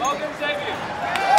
Welcome, Xavier.